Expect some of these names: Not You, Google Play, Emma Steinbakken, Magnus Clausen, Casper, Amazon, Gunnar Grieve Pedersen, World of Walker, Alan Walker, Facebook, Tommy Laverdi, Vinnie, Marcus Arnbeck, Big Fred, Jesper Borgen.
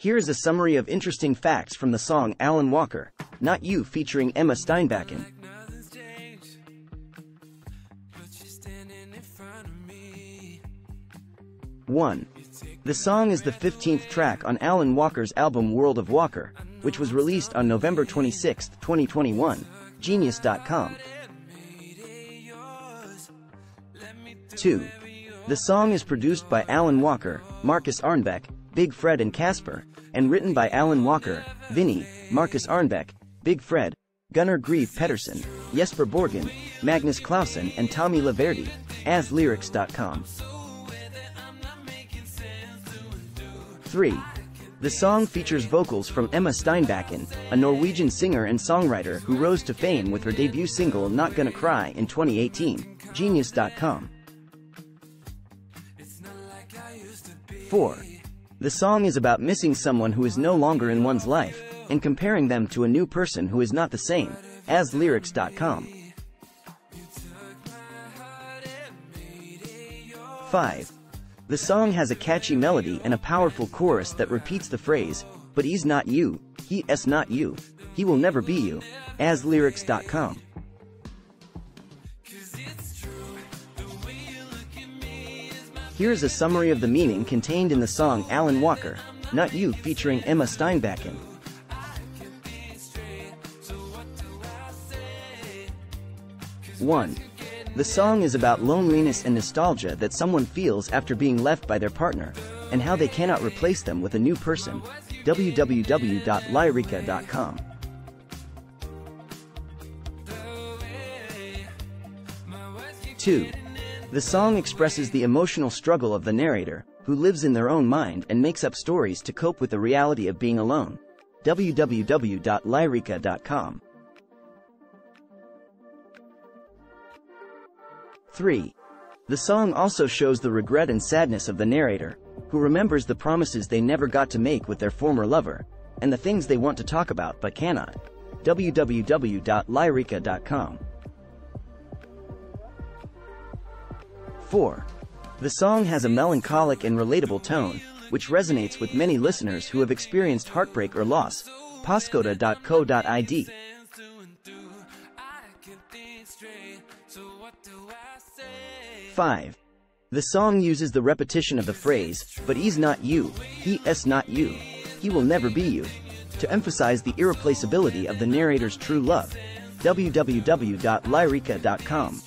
Here is a summary of interesting facts from the song Alan Walker, Not You featuring Emma Steinbakken. One. The song is the 15th track on Alan Walker's album World of Walker, which was released on November 26, 2021. Genius.com. 2. The song is produced by Alan Walker, Marcus Arnbeck, Big Fred and Casper, and written by Alan Walker, Vinnie, Marcus Arnbeck, Big Fred, Gunnar Grieve Pedersen, Jesper Borgen, Magnus Clausen and Tommy Laverdi, aslyrics.com. 3. The song features vocals from Emma Steinbakken, a Norwegian singer and songwriter who rose to fame with her debut single Not Gonna Cry in 2018, Genius.com. 4. The song is about missing someone who is no longer in one's life, and comparing them to a new person who is not the same, aslyrics.com. 5. The song has a catchy melody and a powerful chorus that repeats the phrase, "But he's not you, he's not you, he will never be you," aslyrics.com. Here is a summary of the meaning contained in the song Alan Walker, Not You featuring Emma Steinbakken. 1. The song is about loneliness and nostalgia that someone feels after being left by their partner, and how they cannot replace them with a new person. www.lyrica.com. 2. The song expresses the emotional struggle of the narrator, who lives in their own mind and makes up stories to cope with the reality of being alone. www.lyrica.com. 3. The song also shows the regret and sadness of the narrator, who remembers the promises they never got to make with their former lover, and the things they want to talk about but cannot. www.lyrica.com. 4. The song has a melancholic and relatable tone, which resonates with many listeners who have experienced heartbreak or loss. Poscoda.co.id. 5. The song uses the repetition of the phrase, "But he's not you, he's not you, he will never be you," to emphasize the irreplaceability of the narrator's true love. www.lyrica.com.